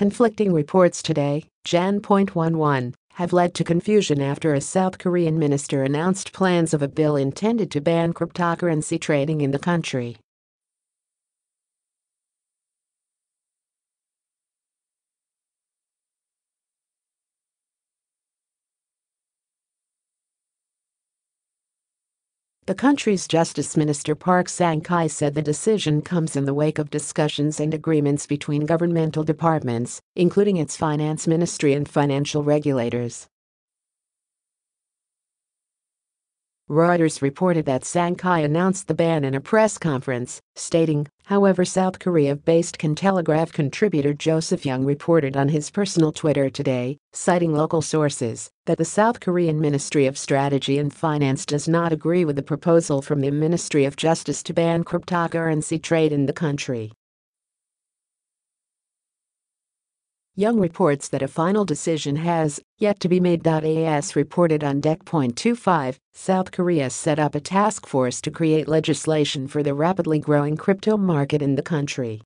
Conflicting reports today, Jan.11, have led to confusion after a South Korean minister announced plans of a bill intended to ban cryptocurrency trading in the country. The country's Justice Minister Park Sang-ki said the decision comes in the wake of discussions and agreements between governmental departments, including its finance ministry and financial regulators. Reuters reported that Sang-ki announced the ban in a press conference, stating, however, South Korea-based Cointelegraph contributor Joseph Young reported on his personal Twitter today, citing local sources, that the South Korean Ministry of Strategy and Finance does not agree with the proposal from the Ministry of Justice to ban cryptocurrency trade in the country. Young reports that a final decision has yet to be made. As reported on Deck.25, South Korea set up a task force to create legislation for the rapidly growing crypto market in the country.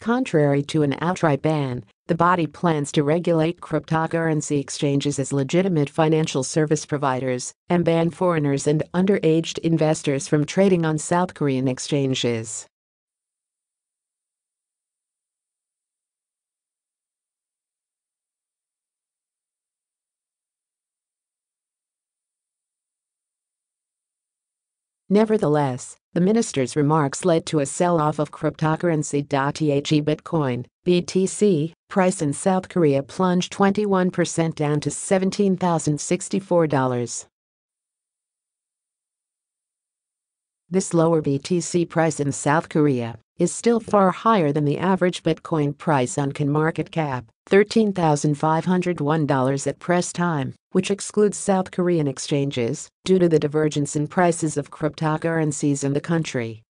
Contrary to an outright ban, the body plans to regulate cryptocurrency exchanges as legitimate financial service providers and ban foreigners and underage investors from trading on South Korean exchanges. Nevertheless, the minister's remarks led to a sell-off of cryptocurrency. The Bitcoin (BTC) price in South Korea plunged 21% down to $17,064. This lower BTC price in South Korea is still far higher than the average Bitcoin price on CoinMarketCap, $13,501 at press time, which excludes South Korean exchanges, due to the divergence in prices of cryptocurrencies in the country.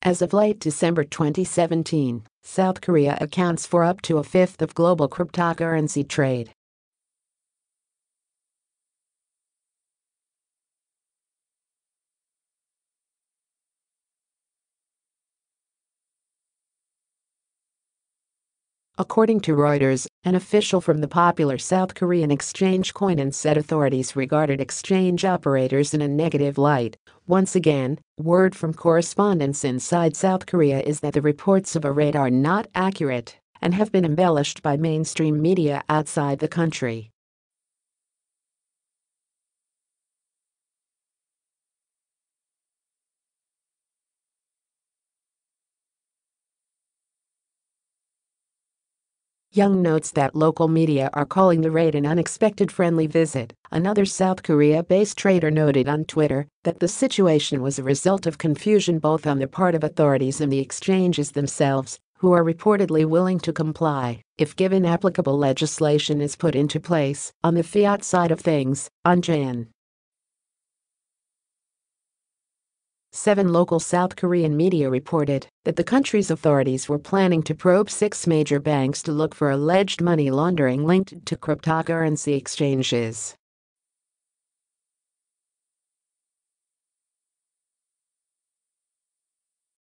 As of late December 2017, South Korea accounts for up to a fifth of global cryptocurrency trade. According to Reuters, an official from the popular South Korean exchange Coinone said authorities regarded exchange operators in a negative light. Once again, word from correspondents inside South Korea is that the reports of a raid are not accurate and have been embellished by mainstream media outside the country. Young notes that local media are calling the raid an unexpected friendly visit. Another South Korea-based trader noted on Twitter that the situation was a result of confusion both on the part of authorities and the exchanges themselves, who are reportedly willing to comply if given applicable legislation is put into place. On the fiat side of things, on Jan. 7, local South Korean media reported that the country's authorities were planning to probe 6 major banks to look for alleged money laundering linked to cryptocurrency exchanges.